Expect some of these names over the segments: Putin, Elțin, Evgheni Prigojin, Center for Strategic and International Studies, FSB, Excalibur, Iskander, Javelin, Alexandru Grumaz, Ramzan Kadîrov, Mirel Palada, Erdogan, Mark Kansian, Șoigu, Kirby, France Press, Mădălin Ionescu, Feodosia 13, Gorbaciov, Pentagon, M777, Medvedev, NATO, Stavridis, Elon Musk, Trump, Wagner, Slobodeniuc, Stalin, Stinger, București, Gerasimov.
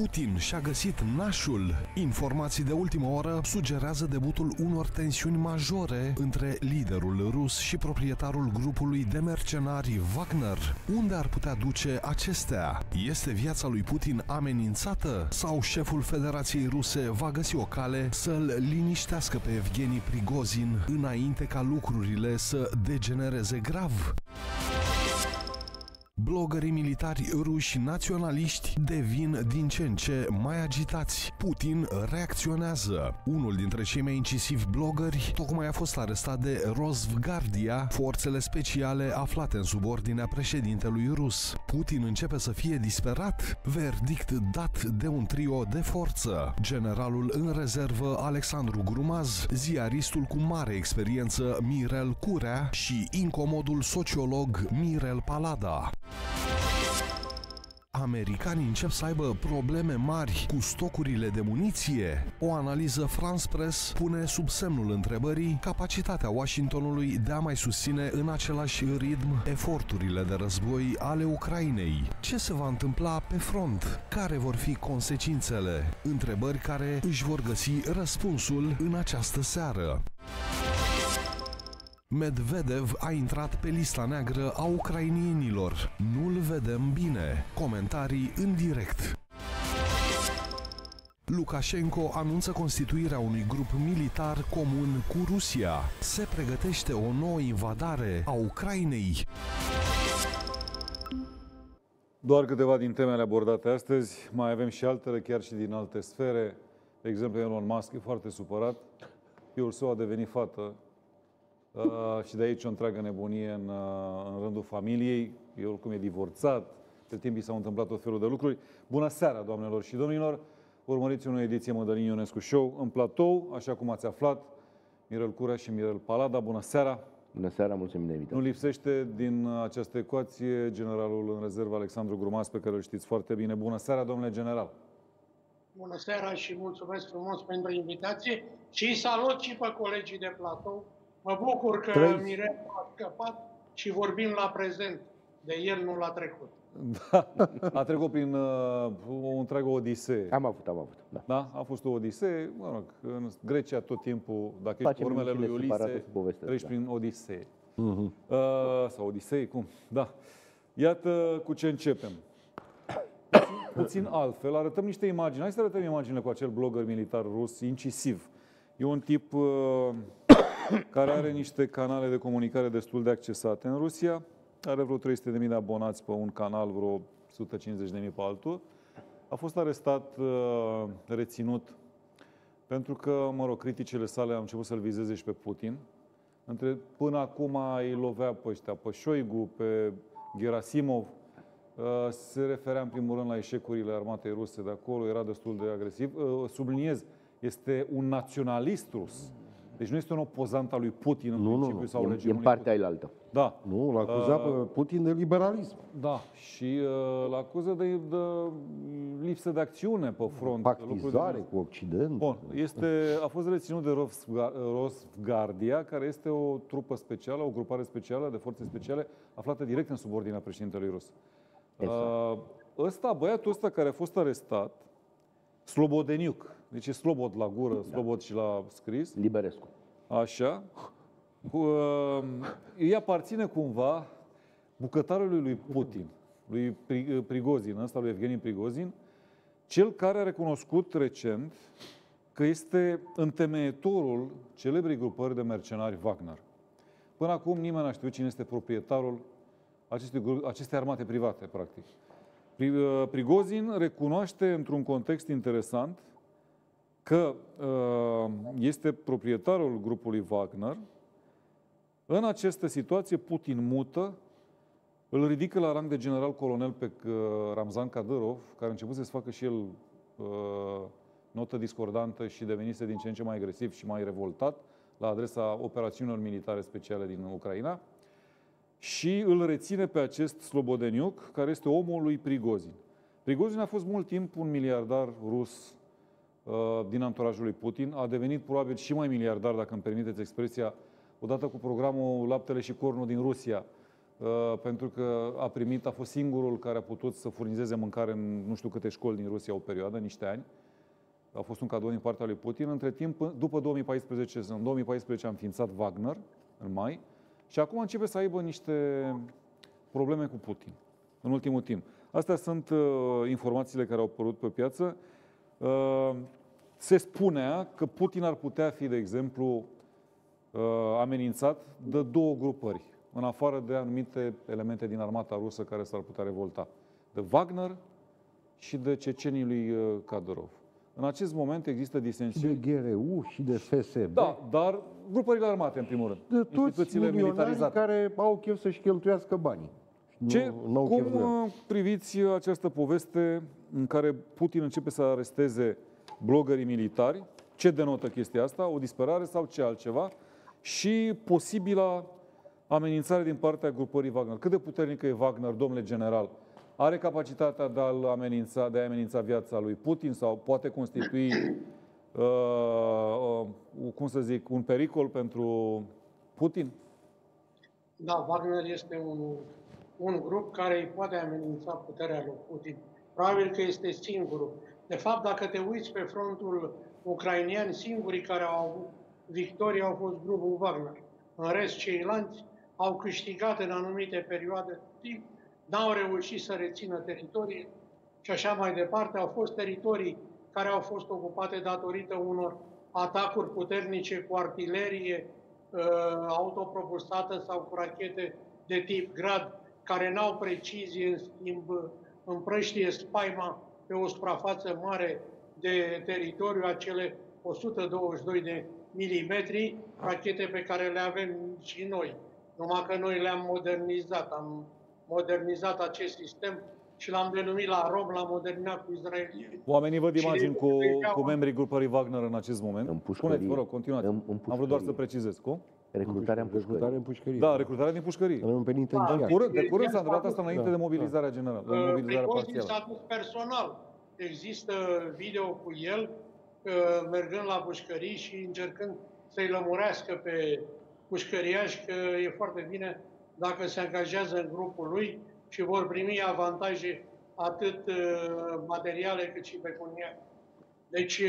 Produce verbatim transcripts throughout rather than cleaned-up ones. Putin și-a găsit nașul. Informații de ultimă oră sugerează debutul unor tensiuni majore între liderul rus și proprietarul grupului de mercenari Wagner. Unde ar putea duce acestea? Este viața lui Putin amenințată? Sau șeful Federației Ruse va găsi o cale să-l liniștească pe Evgheni Prigojin înainte ca lucrurile să degenereze grav? Blogării militari ruși naționaliști devin din ce în ce mai agitați. Putin reacționează. Unul dintre cei mai incisivi blogări tocmai a fost arestat de Rosgvardia, forțele speciale aflate în subordinea președintelui rus. Putin începe să fie disperat, verdict dat de un trio de forță. Generalul în rezervă Alexandru Grumaz, ziaristul cu mare experiență Mirel Curea și incomodul sociolog Mirel Palada. Americanii încep să aibă probleme mari cu stocurile de muniție. O analiză France Press pune sub semnul întrebării capacitatea Washingtonului de a mai susține în același ritm eforturile de război ale Ucrainei. Ce se va întâmpla pe front? Care vor fi consecințele? Întrebări care își vor găsi răspunsul în această seară. Medvedev a intrat pe lista neagră a ucrainienilor. Nu-l vedem bine. Comentarii în direct. Lukashenko anunță constituirea unui grup militar comun cu Rusia. Se pregătește o nouă invadare a Ucrainei. Doar câteva din temele abordate astăzi. Mai avem și altele, chiar și din alte sfere. De exemplu, Elon Musk e foarte supărat. Fiul său a devenit fată. Uh, și de aici o întreagă nebunie în, uh, în rândul familiei. El oricum e divorțat, pe timp i s-au întâmplat tot felul de lucruri. Bună seara, doamnelor și domnilor! Urmăriți o nouă ediție Mădălin Ionescu Show în platou, așa cum ați aflat, Mirel Curea și Mirel Palada. Bună seara! Bună seara, mulțumim de invitație! Nu lipsește din această ecuație generalul în rezervă Alexandru Grumaz, pe care îl știți foarte bine. Bună seara, domnule general! Bună seara și mulțumesc frumos pentru invitație și salut și pe colegii de platou. Mă bucur că Trez... Mirel a scăpat și vorbim la prezent. De el nu l-a trecut. Da. A trecut prin uh, o întreagă odisee. Am avut, am avut. Da, da? A fost o odisee. Mă rog, în Grecia tot timpul, dacă Facem ești urmele lui Ulise, treci da. prin odisee. Uh-huh. uh, sau odisei, cum? Da. Iată cu ce începem. Puțin, puțin altfel. Arătăm niște imagini. Hai să arătăm imaginile cu acel blogger militar rus, incisiv. E un tip... Uh, care are niște canale de comunicare destul de accesate în Rusia. Are vreo trei sute de mii de abonați pe un canal, vreo o sută cincizeci de mii pe altul. A fost arestat, reținut, pentru că, mă rog, criticile sale au început să-l vizeze și pe Putin. Între, până acum îi lovea pe ăștia, pe Șoigu, pe Gerasimov. Se referea în primul rând la eșecurile armatei ruse de acolo, era destul de agresiv. Subliniez, este un naționalist rus. Deci nu este un opozant al lui Putin în nu, principiu nu, sau nu. E în partea ailaltă. Da. Nu, l-a acuzat uh, pe Putin de liberalism. Da. Și uh, l-a acuzat de, de lipsă de acțiune pe front. Pactizare cu Occident. Bun. Este, a fost reținut de Rosgvardia, care este o trupă specială, o grupare specială de forțe speciale, aflată direct în subordinea președintelui rus. Exact. Uh, ăsta, băiatul ăsta care a fost arestat, Slobodeniuc. Deci e Slobod la gură, da. Slobod și la scris. Liberescu. Așa. Îi aparține cumva bucătarului lui Putin, lui Prigojin, ăsta lui Evgheni Prigojin, cel care a recunoscut recent că este întemeietorul celebrei grupări de mercenari Wagner. Până acum nimeni n-a știut cine este proprietarul acestei, acestei armate private, practic. Prigojin recunoaște într-un context interesant că este proprietarul grupului Wagner. În această situație, Putin mută, îl ridică la rang de general-colonel pe Ramzan Kadîrov, care a început să-și facă și el notă discordantă și devenise din ce în ce mai agresiv și mai revoltat la adresa operațiunilor militare speciale din Ucraina. Și îl reține pe acest Slobodeniuc, care este omul lui Prigojin. Prigojin a fost mult timp un miliardar rus din anturajul lui Putin. A devenit probabil și mai miliardar, dacă îmi permiteți expresia, odată cu programul Laptele și Cornul din Rusia, pentru că a primit, a fost singurul care a putut să furnizeze mâncare în nu știu câte școli din Rusia o perioadă, niște ani. A fost un cadou din partea lui Putin. Între timp, după două mii paisprezece, în două mii paisprezece a înființat Wagner, în mai, și acum începe să aibă niște probleme cu Putin, în ultimul timp. Astea sunt uh, informațiile care au apărut pe piață. Uh, se spunea că Putin ar putea fi, de exemplu, uh, amenințat de două grupări, în afară de anumite elemente din armata rusă care s-ar putea revolta. De Wagner și de cecenii lui Kadyrov. În acest moment există disensiuni. De G R U și de F S B. Da, dar grupările armate, în primul rând. De toți milionarii care au chef să-și cheltuiască banii. Ce, cum priviți această poveste în care Putin începe să aresteze blogării militari? Ce denotă chestia asta? O disperare sau ce altceva? Și posibila amenințare din partea grupării Wagner. Cât de puternică e Wagner, domnule general? Are capacitatea de a-l amenința, de a amenința viața lui Putin sau poate constitui, uh, uh, cum să zic, un pericol pentru Putin? Da, Wagner este un, un grup care îi poate amenința puterea lui Putin. Probabil că este singurul. De fapt, dacă te uiți pe frontul ucrainian, singurii care au avut victorie au fost grupul Wagner. În rest, ceilalți au câștigat în anumite perioade de timp, n-au reușit să rețină teritorii și așa mai departe. Au fost teritorii care au fost ocupate datorită unor atacuri puternice cu artilerie autopropulsată sau cu rachete de tip grad, care n-au precizie, în schimb împrăștie spaima pe o suprafață mare de teritoriu, acele o sută douăzeci și doi de milimetri, rachete pe care le avem și noi. Numai că noi le-am modernizat, am modernizat acest sistem și l-am denumit la rom, l-am modernizat cu israelieni. Oamenii văd imagini cu, cu membrii grupării Wagner în acest moment. În pușcărie. Spuneți, vă rog, continuați. În, în pușcărie. Am vrut doar să precizez. Cum? Recrutarea în pușcărie. Recrutarea în pușcărie. Da, recrutarea din pușcărie. Da, curând, de curând s-a întâmplat asta înainte da, de mobilizarea da. generală. De mobilizarea Prigojin s-a dus personal. Există video cu el mergând la pușcării și încercând să-i lămurească pe pușcăriași că e foarte bine dacă se angajează în grupul lui și vor primi avantaje atât materiale cât și pecuniare. Deci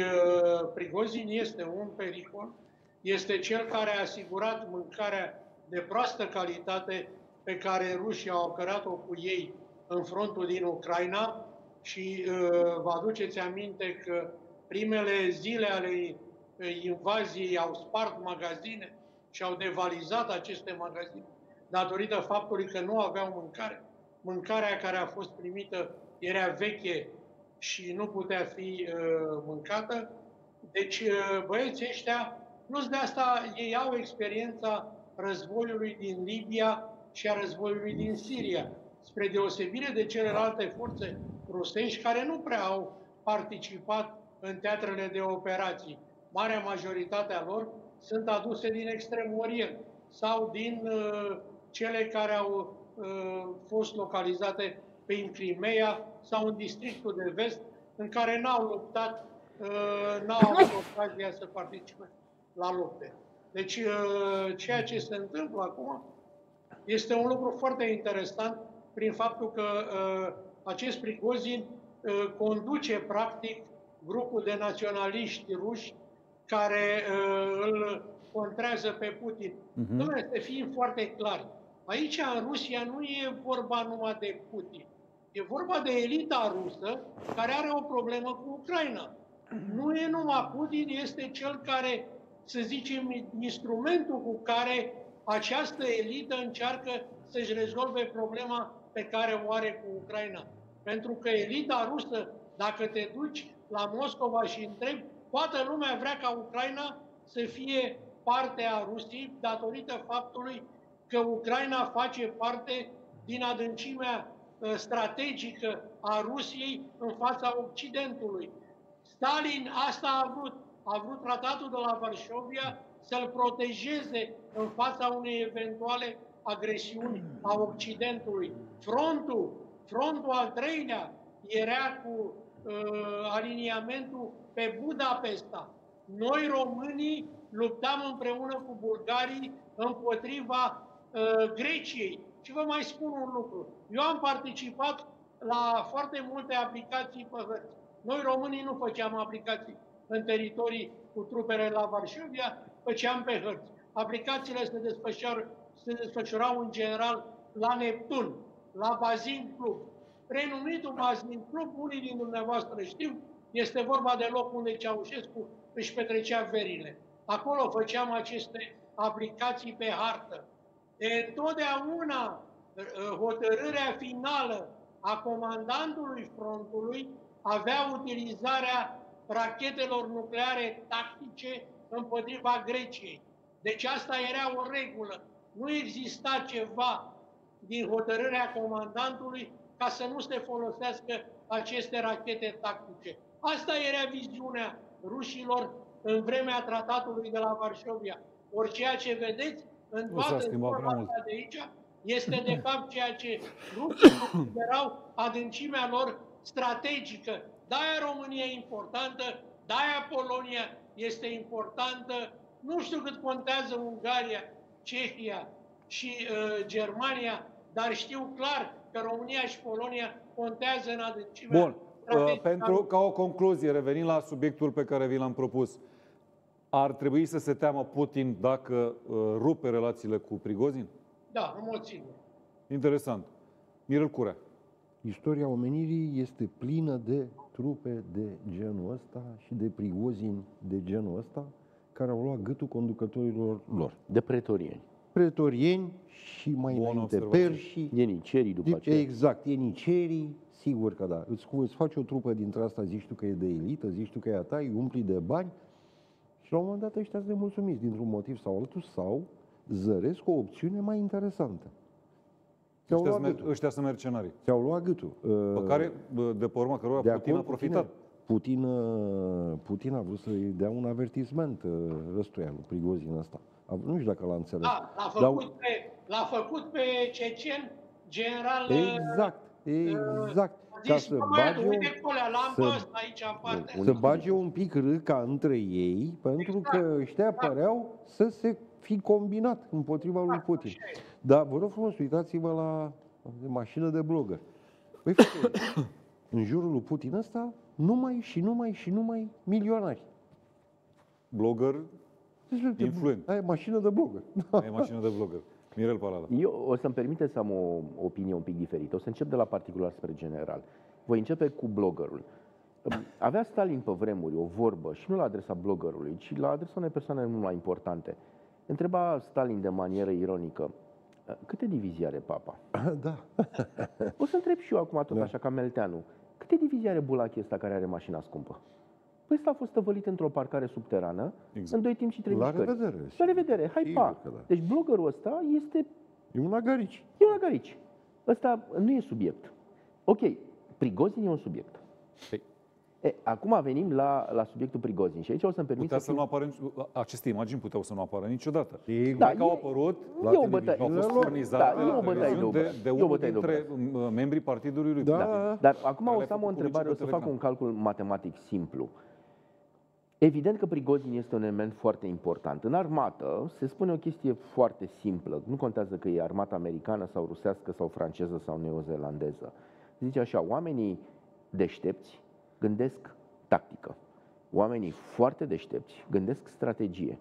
Prigojin este un pericol, este cel care a asigurat mâncarea de proastă calitate pe care rușii au cărat-o cu ei în frontul din Ucraina și vă aduceți aminte că primele zile ale invaziei au spart magazine și au devalizat aceste magazine datorită faptului că nu aveau mâncare. Mâncarea care a fost primită era veche și nu putea fi uh, mâncată. Deci uh, băieții ăștia, plus de asta, ei au experiența războiului din Libia și a războiului din Siria, spre deosebire de celelalte forțe rusești care nu prea au participat în teatrele de operații. Marea majoritate a lor sunt aduse din Extremul Orient sau din uh, cele care au uh, fost localizate prin Crimea sau în districtul de vest, în care n-au luptat, uh, n-au avut ocazia să participe la lupte. Deci, uh, ceea ce se întâmplă acum este un lucru foarte interesant prin faptul că uh, acest Prigojin uh, conduce, practic, grupul de naționaliști ruși care uh, îl contrează pe Putin. Uh-huh. Dom'le, să fim foarte clari, aici în Rusia nu e vorba numai de Putin. E vorba de elita rusă care are o problemă cu Ucraina. Nu e numai Putin, este cel care, să zicem, instrumentul cu care această elită încearcă să-și rezolve problema pe care o are cu Ucraina. Pentru că elita rusă, dacă te duci la Moscova și întreb, toată lumea vrea ca Ucraina să fie parte a Rusiei datorită faptului că Ucraina face parte din adâncimea strategică a Rusiei în fața Occidentului. Stalin asta a vrut. A vrut tratatul de la Varșovia să-l protejeze în fața unei eventuale agresiuni a Occidentului. Frontul, frontul al treilea era cu aliniamentul pe Budapesta. Noi, românii, luptam împreună cu bulgarii împotriva uh, Greciei. Și vă mai spun un lucru. Eu am participat la foarte multe aplicații pe hărți. Noi românii nu făceam aplicații în teritorii cu trupele la Varșovia, făceam pe hărți. Aplicațiile se desfășurau, se desfășurau în general la Neptun, la Bazin Club. Renumitul Bazin Club, unii din dumneavoastră știu, este vorba de loc unde Ceaușescu își petrecea verile. Acolo făceam aceste aplicații pe hartă. De totdeauna hotărârea finală a comandantului frontului avea utilizarea rachetelor nucleare tactice împotriva Greciei. Deci asta era o regulă. Nu exista ceva din hotărârea comandantului ca să nu se folosească aceste rachete tactice. Asta era viziunea rușilor în vremea tratatului de la Varșovia. Ori ceea ce vedeți în toată informația de aici este de fapt ceea ce rușii considerau adâncimea lor strategică. De-aia România e importantă, de-aia Polonia este importantă. Nu știu cât contează Ungaria, Cehia și uh, Germania, dar știu clar că România și Polonia contează în adâncimea. Bun. Uh, pentru, ca o concluzie, revenim la subiectul pe care vi l-am propus. Ar trebui să se teamă Putin dacă uh, rupe relațiile cu Prigojin? Da, în mod sigur. Interesant. Mirel Curea. Istoria omenirii este plină de trupe de genul ăsta și de Prigojin de genul ăsta care au luat gâtul conducătorilor lor. De pretorieni. Pretorieni și mai înainte perși. Ienicerii după aceea. Exact, ienicerii. Sigur că da. Îți, îți faci o trupă dintre asta, zici tu că e de elită, zici tu că e a ta, îi umpli de bani și la un moment dat ăștia sunt nemulțumiți dintr-un motiv sau altul sau zăresc o opțiune mai interesantă. Ăștia, luat mer gâtul. Ăștia sunt mercenarii. Ți-au luat gâtul. Pe care, de pe urma cărora Putin a profitat. Putin, Putin a vrut să-i dea un avertisment răstuia lui Prigojin ăsta. Nu știu dacă l-a înțeles. Da, l-a făcut, Dar... pe, făcut pe cecen general... Exact. Exact. Ca să bage un pic râca între ei, pentru că ăștia păreau să se fi combinat împotriva lui Putin. Dar vă rog frumos, uitați-vă la mașină de blogger. Păi, în jurul lui Putin ăsta, numai și numai și numai milionari. Blogger influent. Ai mașină de blogger. Ai mașină de blogger. Mirel Palada. Eu o să-mi permite să am o opinie un pic diferită. O să încep de la particular spre general. Voi începe cu bloggerul. Avea Stalin pe vremuri o vorbă și nu la adresa bloggerului, ci la adresa unei persoane mult mai importante. Întreba Stalin de manieră ironică: câte divizii are Papa? Da. O să întreb și eu acum tot da. Așa ca Melteanu. Câte divizii are Bulachii ăsta care are mașina scumpă? Păi ăsta a fost stăvălit într-o parcare subterană, exact. În doi timp și trei mișcări. La revedere. La revedere, hai pa! Da. Deci bloggerul ăsta este... E un agarici. E un agarici. Ăsta nu e subiect. Ok, Prigojin e un subiect. Păi. E, acum venim la, la subiectul Prigojin și aici o să-mi permit să... să nu apară, aceste imagini puteau să nu apară niciodată. E, da, că e, au apărut la e o bătaie, au fost furnizate de, de unul dintre membrii partidului lui. Da. Da. Dar acum o să am o întrebare, o să fac un calcul matematic simplu. Evident că Prigojin este un element foarte important. În armată se spune o chestie foarte simplă. Nu contează că e armata americană sau rusească sau franceză sau neozelandeză. Zice așa, oamenii deștepți gândesc tactică. Oamenii foarte deștepți gândesc strategie.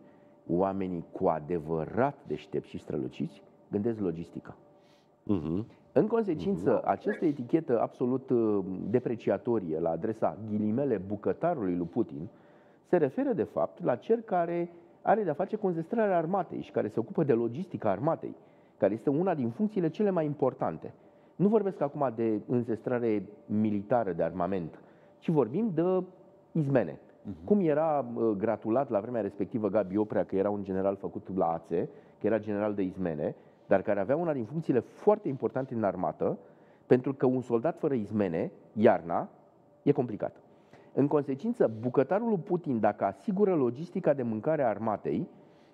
Oamenii cu adevărat deștepți și străluciți gândesc logistică. Uh-huh. În consecință, uh-huh. această etichetă absolut depreciatorie la adresa ghilimele bucătarului lui Putin se referă, de fapt, la cel care are de-a face cu înzestrarea armatei și care se ocupă de logistica armatei, care este una din funcțiile cele mai importante. Nu vorbesc acum de înzestrare militară de armament, ci vorbim de izmene. Uh-huh. Cum era gratulat la vremea respectivă Gabi Oprea, că era un general făcut la ațe, că era general de izmene, dar care avea una din funcțiile foarte importante în armată, pentru că un soldat fără izmene, iarna, e complicat. În consecință, bucătarul lui Putin, dacă asigură logistica de mâncare a armatei,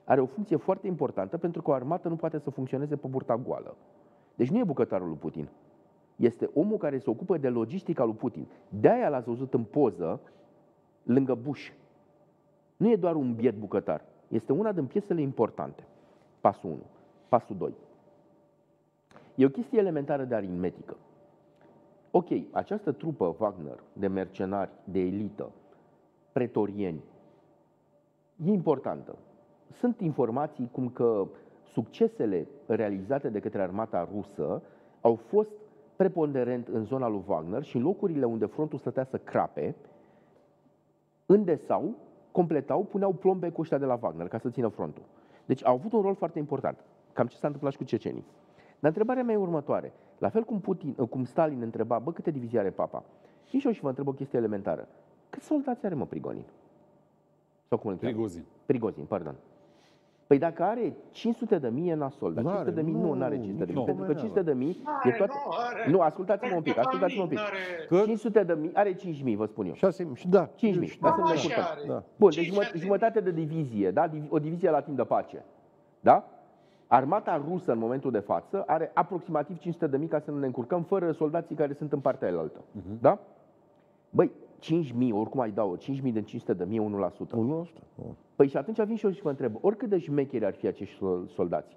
are o funcție foarte importantă, pentru că o armată nu poate să funcționeze pe burta goală. Deci nu e bucătarul lui Putin. Este omul care se ocupă de logistica lui Putin. De-aia l-ați văzut în poză lângă Bush. Nu e doar un biet bucătar. Este una din piesele importante. Pasul unu. Pasul doi. E o chestie elementară, dar aritmetică. Ok, această trupă Wagner de mercenari, de elită, pretorieni, e importantă. Sunt informații cum că succesele realizate de către armata rusă au fost preponderent în zona lui Wagner și în locurile unde frontul stătea să crape, îndesau, completau, puneau plombe cu ăștia de la Wagner ca să țină frontul. Deci au avut un rol foarte important. Cam ce s-a întâmplat și cu cecenii. Dar întrebarea mea e următoare. La fel cum, Putin, cum Stalin întreba, bă, câte divizii are papa? Și eu și vă întreb o chestie elementară. Câți soldați are, mă, Prigonin? Sau cum îl cheamă? Prigojin. Prigojin, pardon. Păi dacă are cinci sute de mii, nasol, dar cinci sute de mii nu, nu are cinci sute de mii, no, pentru că cinci sute de mii e toată... Nu, ascultați-mă un pic, ascultați-mă un pic. cinci sute de mii, are cinci mii, vă spun eu. șase mii, da. cinci mii, da, să ne da. Bun, deci jumătate de divizie, da? O divizie la timp de pace, da? Armata rusă în momentul de față are aproximativ cinci sute de mii, ca să nu ne încurcăm, fără soldații care sunt în partea elaltă, uh-huh. Da? Băi, cinci mii, oricum ai dau, cinci mii din cinci sute de mii e unu la sută. unu la sută. Păi și atunci vin și eu și vă întreb, oricât de șmecheri ar fi acești soldați,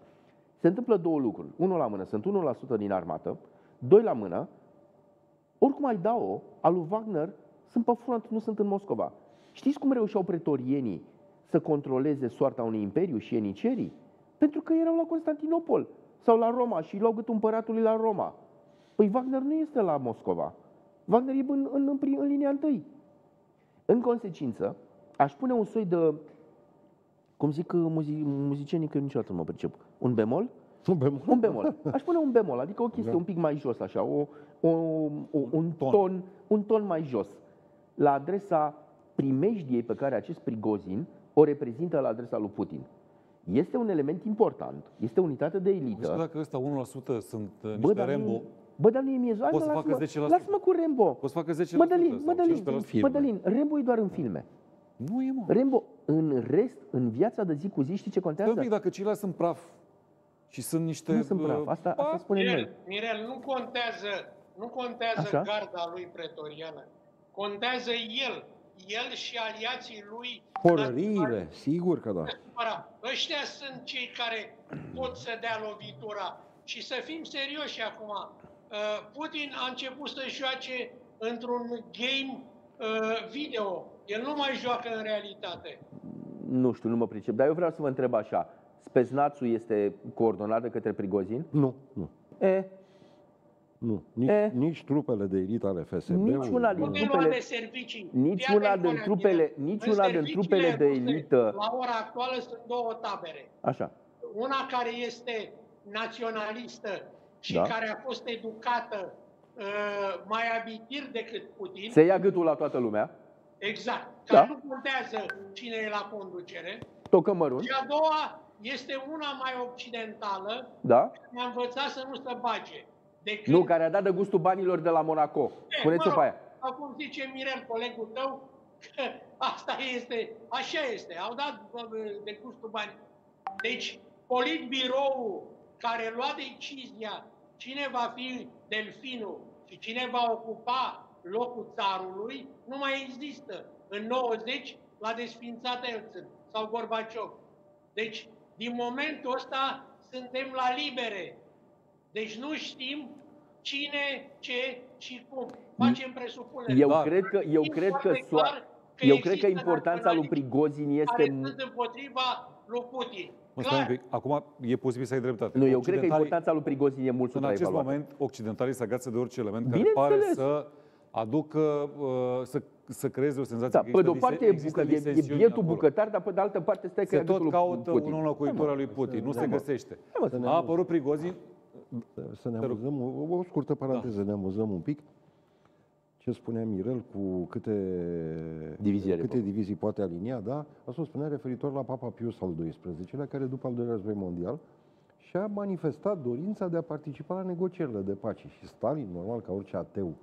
se întâmplă două lucruri. Unul la mână, sunt unu la sută din armată, doi la mână, oricum ai dau, al lui Wagner sunt pe front, nu sunt în Moscova. Știți cum reușeau pretorienii să controleze soarta unui imperiu și ienicerii? Pentru că erau la Constantinopol sau la Roma și luau gâtul împăratului la Roma. Păi Wagner nu este la Moscova. Wagner e în, în, în, în linia întâi. În consecință, aș pune un soi de, cum zic muzi, muzicienii, că eu niciodată nu mă pricep, un bemol? Un bemol. Un bemol. Aș pune un bemol, adică o chestie da. Un pic mai jos, așa, o, o, o, un, ton. Ton, un ton mai jos, la adresa primejdiei pe care acest Prigojin o reprezintă la adresa lui Putin. Este un element important, este unitate de elită. Nu dacă ăsta unu la sută sunt niște Bă, Rambo... Nu... Bă, dar nu e miezul. Poți să facă zece la sută. Lasă-mă cu Rambo. Poți să facă zece la sută. Mădălin, Mădălin, Mădălin, Rambo e doar în filme. Nu e, mă. Rambo, în rest, în viața de zi cu zi, știi ce contează? Stăpic, dacă ceilalți sunt praf și sunt niște... Nu sunt praf, asta, asta spunem Mirel, noi. Mirel, nu contează, nu contează Așa? garda lui pretoriană. Contează el. El și aliații lui... Porăriile, sigur că da. Ăștia sunt cei care pot să dea lovitura. Și să fim serioși acum. Putin a început să joace într-un game video. El nu mai joacă în realitate. Nu știu, nu mă pricep. Dar eu vreau să vă întreb așa. Spesnațul este coordonat de către Prigojin? Nu, nu. E... Nu, nici, e? nici trupele de elită ale F S B. Nici una din trupele, nici una din trupele, nici una din trupele de elită. La ora actuală sunt două tabere. Așa. Una care este naționalistă și da. care a fost educată uh, mai abitir decât Putin. Se ia gâtul la toată lumea. Exact. Dar da. nu contează cine e la conducere. Tocămărul. Și a doua este una mai occidentală. Da. M-a învățat să nu se bage. Decât... Nu, care a dat de gustul banilor de la Monaco. Puneți-o pe aia. Acum zice Mirel, colegul tău, că asta este, așa este, au dat de gustul banii. Deci, politbiroul care lua decizia cine va fi delfinul și cine va ocupa locul țarului, nu mai există. În nouăzeci l-a desfințat Elțin sau Gorbaciov. Deci, din momentul ăsta, suntem la libere. Deci nu știm cine, ce și cum. Facem presupuneri. Eu cred că eu cred că, clar că eu cred că importanța lui Prigojin este împotriva lui Putin. Clar. Acum e posibil să ai dreptate. Nu, eu cred că importanța lui Prigojin e mult sub evaluată. În acest moment occidentalii se agață de orice element care pare să aducă să să creeze o senzație da, că de o parte există e, e bietul bucătar, dar pe de altă parte stai că se tot caută un înlocuitor al lui Putin, nu se găsește. A apărut Prigojin. Să ne amuzăm, o scurtă paranteză, da. ne amuzăm un pic. Ce spunea Mirel cu câte divizii, câte divizii poate alinia, da? Asta o spunea referitor la Papa Pius al doisprezecelea, care după al doilea război mondial și-a manifestat dorința de a participa la negocierile de pace. Și Stalin, normal, ca orice ateu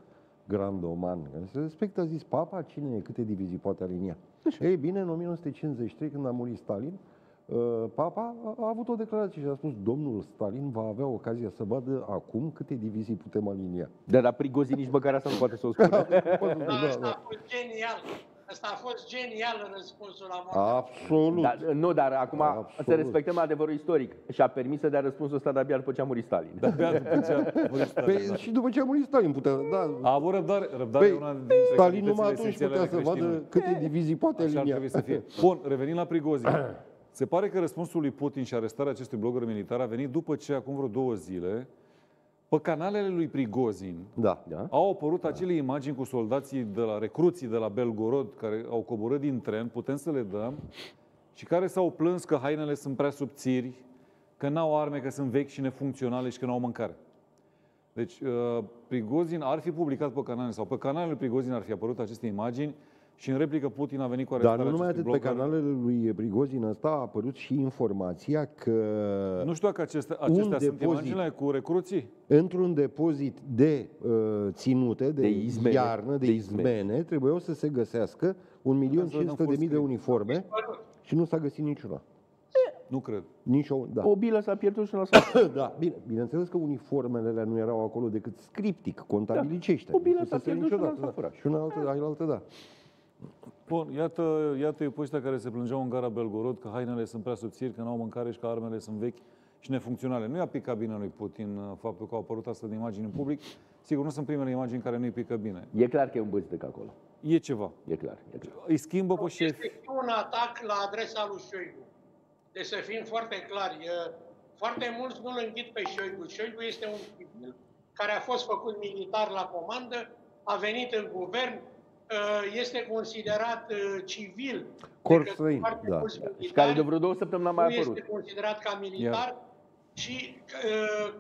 grandoman, se respectă, a zis, Papa, cine e, câte divizii poate alinia? Așa. Ei bine, în o mie nouă sute cincizeci și trei, când a murit Stalin, Papa a avut o declarație și a spus domnul Stalin va avea ocazia să vadă acum câte divizii putem alinia. Dar la Prigojin nici măcar asta nu poate să o spună. Da, asta a fost genial. Asta a fost genial răspunsul la moartea. Absolut. Dar, nu, dar acum absolut. Să respectăm adevărul istoric. Și-a permis să dea răspunsul ăsta de-abia după ce a murit Stalin. De-abia după ce a murit Stalin. Pe, da. Și după ce a murit Stalin putea, da. A avut răbdare, răbdare pe, una dintre Stalin numai atunci putea să vadă câte divizii poate alinia. Așa să fie. Bun, revenim la Prigojin. Se pare că răspunsul lui Putin și arestarea acestui blogger militar a venit după ce, acum vreo două zile, pe canalele lui Prigojin da, da. au apărut da. acele imagini cu soldații de la recruții de la Belgorod care au coborât din tren, putem să le dăm, și care s-au plâns că hainele sunt prea subțiri, că n-au arme, că sunt vechi și nefuncționale și că n-au mâncare. Deci uh, Prigojin ar fi publicat pe canale sau pe canalele Prigojin ar fi apărut aceste imagini și în replică Putin a venit cu arestarea. Dar nu numai atât, pe canalele lui Prigojin ăsta a apărut și informația că... Nu știu dacă aceste, acestea sunt imaginile cu recruții. Într-un depozit de uh, ținute, de, de izmene, iarnă, de, de izmene, izmene, trebuiau să se găsească un milion cinci sute de mii de uniforme și nu s-a găsit niciuna. Nu cred. Nici o, da. o bilă s-a pierdut și nu s-a da, bine, bineînțeles că uniformele alea nu erau acolo decât scriptic, contabilicește. Da. O bilă s-a pierdut și una s-a furat. Și una altă, altă, da. Bun, iată, iată pe ăștia care se plângeau în gara Belgorod că hainele sunt prea subțiri, că n-au mâncare și că armele sunt vechi și nefuncționale. Nu i-a picat bine lui Putin faptul că au apărut astfel de imagini în public. Sigur, nu sunt primele imagini care nu-i pică bine. E clar că e un bâzdec acolo. E ceva. E clar. E clar. Îi schimbă pe șef. Este un atac la adresa lui Șoigu. Deci să fim foarte clari. Foarte mulți nu-l închid pe Șoigu. Șoigu este un civil care a fost făcut militar la comandă, a venit în guvern, este considerat civil. Corpsăin, da. Militar, și care de vreo două săptămâni mai apărut. Este considerat ca militar yeah. și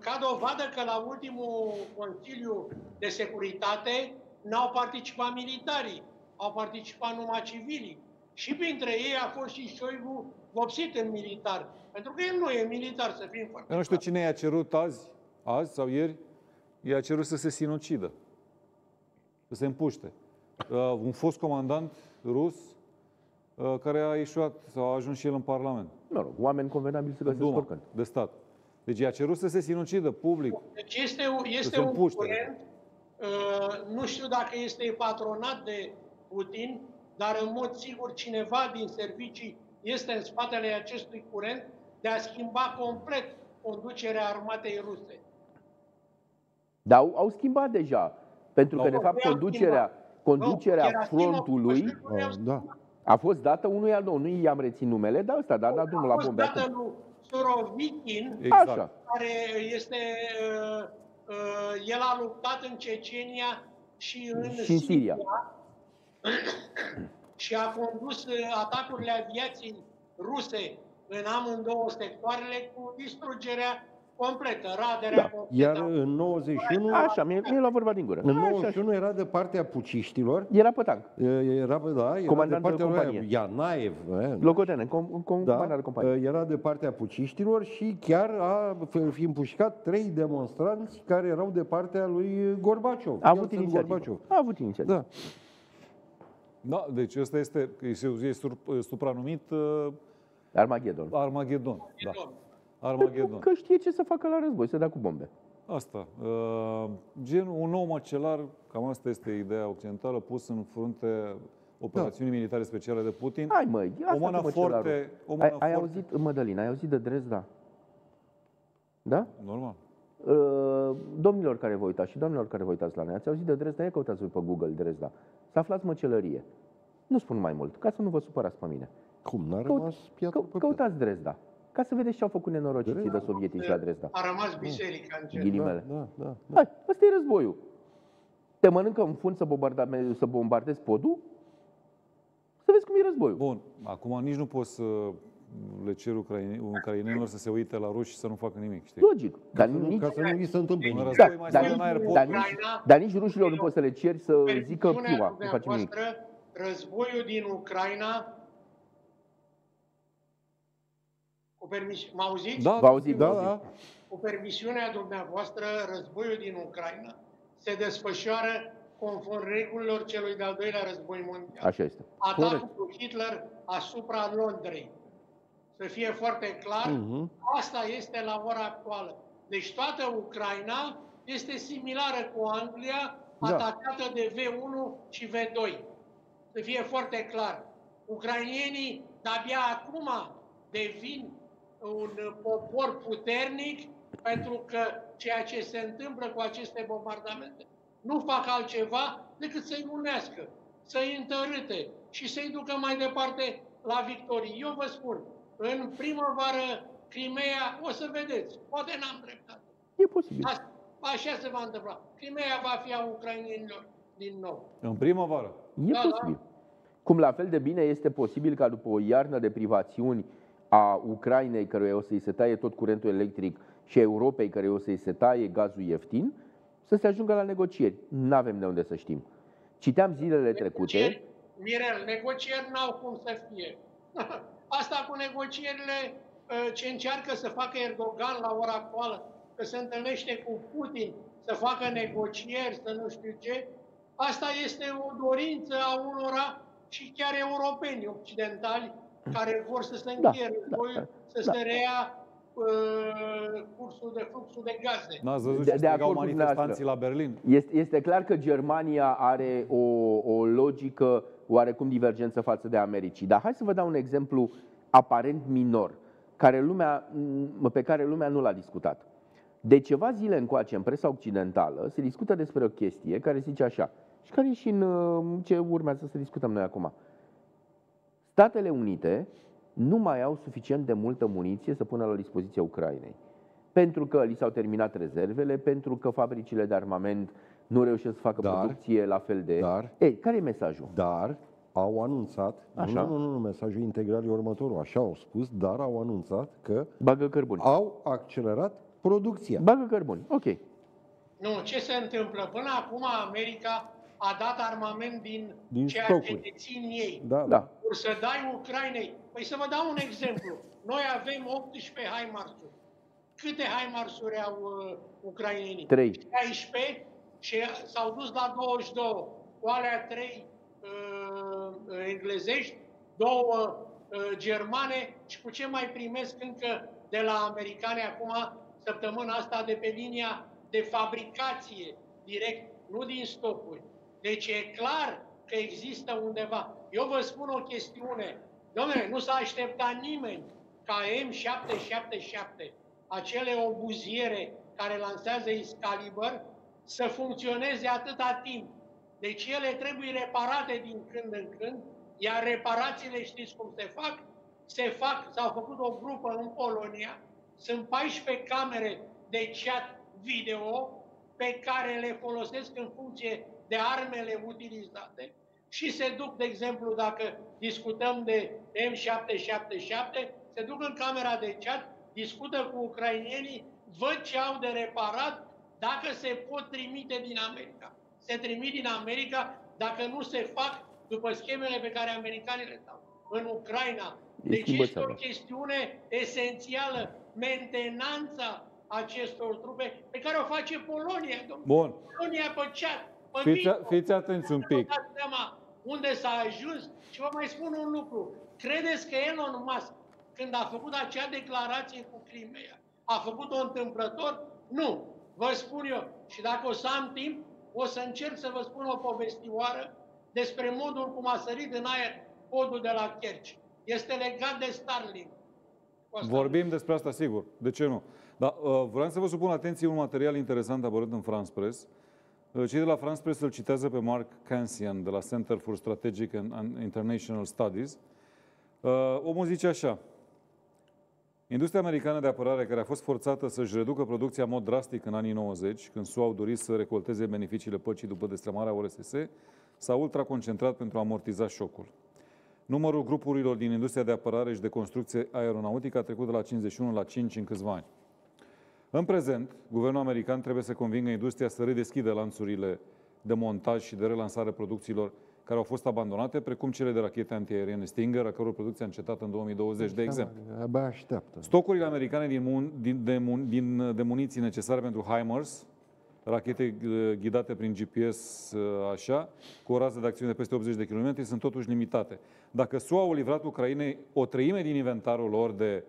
ca dovadă că la ultimul Consiliu de Securitate n-au participat militarii, au participat numai civilii. Și printre ei a fost și Șoigu vopsit în militar. Pentru că el nu e militar, să fim foarte. Nu știu cine i-a cerut azi, azi sau ieri, i-a cerut să se sinucidă, să se împuște. Uh, un fost comandant rus uh, care a ieșuat sau a ajuns și el în Parlament. Mă rog, oameni convenabili să găsesc oricând. De stat. Deci i-a cerut să se sinucidă public. Deci este, este un curent, uh, nu știu dacă este patronat de Putin, dar în mod sigur cineva din servicii este în spatele acestui curent de a schimba complet conducerea armatei ruse. Dar au, au schimbat deja. Pentru că, de fapt, conducerea... Conducerea no, frontului a, da. a fost dată unui al nou. Nu i-am reținut numele, dar ăsta, da, da, drumul la bombe. A fost dată lui Surovikin, exact. care este, uh, uh, el a luptat în Cecenia și în și Siria. Și a condus atacurile aviației ruse în amândouă sectoarele cu distrugerea completă, raderea da. completă. Iar în nouăzeci și unu... Așa, mi-a luat vorba din gură. În nouăzeci și unu era de partea puciștilor. Era pe tank. Era, da, era de partea lui Ianaev. Locotenent, comandant de companie. Era de partea puciștilor și chiar a fi împușcat trei demonstranți care erau de partea lui Gorbaciov. A avut inițiativă. A avut inițiativă. Da. Da, deci ăsta este, este supranumit... Armagedon. Armagedon, da. Armagedon. Că știe ce să facă la război, să dea cu bombe. Asta. Uh, gen, un om macelar, cam asta este ideea occidentală, pus în frunte operațiunii da. militare speciale de Putin. Hai măi, asta omana cu foarte, omana ai, ai forte. auzit, Mădălin, ai auzit de Dresda? Da? Normal. Uh, domnilor care vă uitați și domnilor care vă uitați la noi, ați auzit de Dresda? Ia căutați-vă pe Google Dresda. Să aflați măcelărie. Nu spun mai mult, ca să nu vă supărați pe mine. Cum? N-a rămas piatul pe piatul. Căutați Dresda. Ca să vedeți ce au făcut nenorociții de sovietici la Dresda. A rămas biserica în cer. Ghilimele. Da, da, da. Hai, ăsta e războiul. Te mănâncă în fund să, să bombardezi podul? Să vezi cum e războiul. Bun, acum nici nu poți să le cer ucrainenilor să se uite la ruși și să nu facă nimic, știi? Logic. Dar ca nici... Ca să nu li se întâmplă un război mai stă în aeroport. Dar nici, dar nici rușilor nu poți să le ceri să zică fiua, nu facem nimic. Războiul din Ucraina... M-a auzit? Da, auzit, da, da. Cu permisiunea dumneavoastră, războiul din Ucraina se desfășoară conform regulilor celui de-al doilea război mondial. Așa este. Atacul lui Hitler asupra Londrei. Să fie foarte clar, uh-huh. asta este la ora actuală. Deci toată Ucraina este similară cu Anglia, da. atacată de V unu și V doi. să fie foarte clar. Ucrainienii de-abia acum devin un popor puternic pentru că ceea ce se întâmplă cu aceste bombardamente nu fac altceva decât să-i unească, să-i întărâte și să-i ducă mai departe la victorii. Eu vă spun, în primăvară Crimea, o să vedeți, poate n-am dreptate. E posibil. Asta, așa se va întâmpla. Crimea va fi a ucrainienilor din nou. În primăvară. E da, posibil. Da. Cum la fel de bine este posibil ca după o iarnă de privațiuni a Ucrainei, căruia o să-i se taie tot curentul electric, și a Europei, căruia o să-i se taie gazul ieftin, să se ajungă la negocieri. N-avem de unde să știm. Citeam zilele negocieri, trecute... Mirel, negocieri n-au cum să fie. Asta cu negocierile ce încearcă să facă Erdogan la ora actuală, că se întâlnește cu Putin, să facă negocieri, să nu știu ce, asta este o dorință a unora și chiar europeni, occidentali, care vor să se încheie războiul, da, da, să da, se rea uh, cursul de fluxul de gaze. N-ați văzut ce strigau manifestanții la Berlin? Este, este clar că Germania are o, o logică oarecum divergență față de americii. Dar hai să vă dau un exemplu aparent minor, care lumea, pe care lumea nu l-a discutat. De ceva zile încoace, în presa occidentală, se discută despre o chestie care zice așa, și care e și în ce urmează să discutăm noi acum. Statele Unite nu mai au suficient de multă muniție să pună la dispoziția Ucrainei. Pentru că li s-au terminat rezervele, pentru că fabricile de armament nu reușesc să facă dar, producție la fel de... Dar, ei, care e mesajul? Dar au anunțat... Așa? Nu, nu, nu, mesajul integral e următorul. Așa au spus, dar au anunțat că... Bagă cărbuni. Au accelerat producția. Bagă cărbuni, ok. Nu, ce se întâmplă? Până acum America a dat armament din, din ceea stocuri. ce dețin ei. Da, da. Or să dai Ucrainei... Păi să vă dau un exemplu. Noi avem optsprezece HIMARS-uri. Câte HIMARS-uri au uh, ucrainenii? trei. șaisprezece și s-au dus la douăzeci și doi. Cu alea trei uh, englezești, două uh, germane și cu ce mai primesc încă de la americane acum, săptămâna asta, de pe linia de fabricație direct, nu din stocuri. Deci e clar că există undeva. Eu vă spun o chestiune. Dom'le, nu s-a așteptat nimeni ca M șapte șapte șapte, acele obuziere care lansează Excalibur, să funcționeze atâta timp. Deci ele trebuie reparate din când în când, iar reparațiile știți cum se fac? Se fac, s-au făcut o grupă în Polonia, sunt paisprezece camere de chat video pe care le folosesc în funcție de armele utilizate și se duc, de exemplu, dacă discutăm de M șapte șapte șapte, se duc în camera de chat, discută cu ucrainienii, văd ce au de reparat, dacă se pot trimite din America. Se trimit din America dacă nu se fac după schemele pe care americanii le dau în Ucraina. Deci este o chestiune esențială, mentenanța acestor trupe pe care o face Polonia, domnule. Polonia pe chat. Fiți, fiți atenți un pic. Unde s-a ajuns? Și vă mai spun un lucru. Credeți că Elon Musk, când a făcut acea declarație cu Crimea, a făcut-o întâmplător? Nu. Vă spun eu. Și dacă o să am timp, o să încerc să vă spun o povestioară despre modul cum a sărit în aer podul de la Kerch. Este legat de Stalin. Vorbim despre asta, sigur. De ce nu? Dar uh, vreau să vă supun atenție un material interesant apărut în France Press. Cei de la France Press îl citează pe Mark Kansian de la Center for Strategic and International Studies. Omul zice așa. Industria americană de apărare, care a fost forțată să-și reducă producția în mod drastic în anii nouăzeci, când S U A au dorit să recolteze beneficiile păcii după destrămarea O R S S, s-a ultraconcentrat pentru a amortiza șocul. Numărul grupurilor din industria de apărare și de construcție aeronautică a trecut de la cincizeci și unu la cinci în câțiva ani. În prezent, guvernul american trebuie să convingă industria să redeschidă lanțurile de montaj și de relansare producțiilor care au fost abandonate, precum cele de rachete antiaeriene Stinger, a căror producție a încetat în două mii douăzeci, de exemplu. Abia așteaptă. Stocurile americane din mun, din, de, mun, din, de muniții necesare pentru HIMARS, rachete ghidate prin G P S, așa, cu o rază de acțiune de peste optzeci de kilometri, sunt totuși limitate. Dacă S U A au livrat Ucrainei o treime din inventarul lor de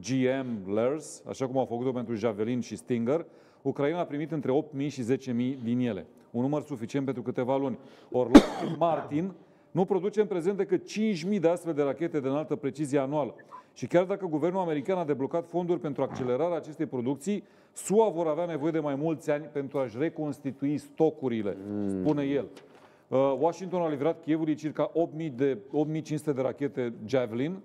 G M L E Rs, așa cum au făcut-o pentru Javelin și Stinger, Ucraina a primit între opt mii și zece mii din ele. Un număr suficient pentru câteva luni. Ori Lockheed Martin nu produce în prezent decât cinci mii de astfel de rachete de înaltă precizie anuală. Și chiar dacă guvernul american a deblocat fonduri pentru accelerarea acestei producții, S U A vor avea nevoie de mai mulți ani pentru a-și reconstitui stocurile, spune el. Washington a livrat Kievului circa opt mii cinci sute de rachete Javelin,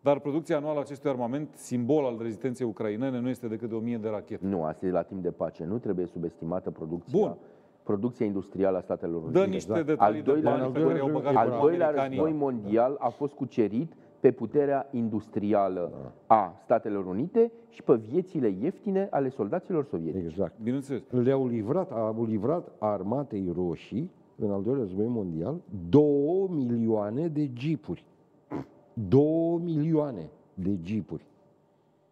dar producția anuală a acestui armament, simbol al rezistenței ucrainene, nu este decât de o mie de rachete. Nu, asta e la timp de pace. Nu trebuie subestimată producția. Bun. Producția industrială a Statelor Unite. Dă niște detalii de bani pe care i-au băgat americanii. Al doilea război mondial a fost cucerit pe puterea industrială a Statelor Unite și pe viețile ieftine ale soldaților sovietici. Exact. Bineînțeles. Le-au livrat, au livrat armatei roșii, în al doilea război mondial, două milioane de jeepuri. Două milioane de jeepuri.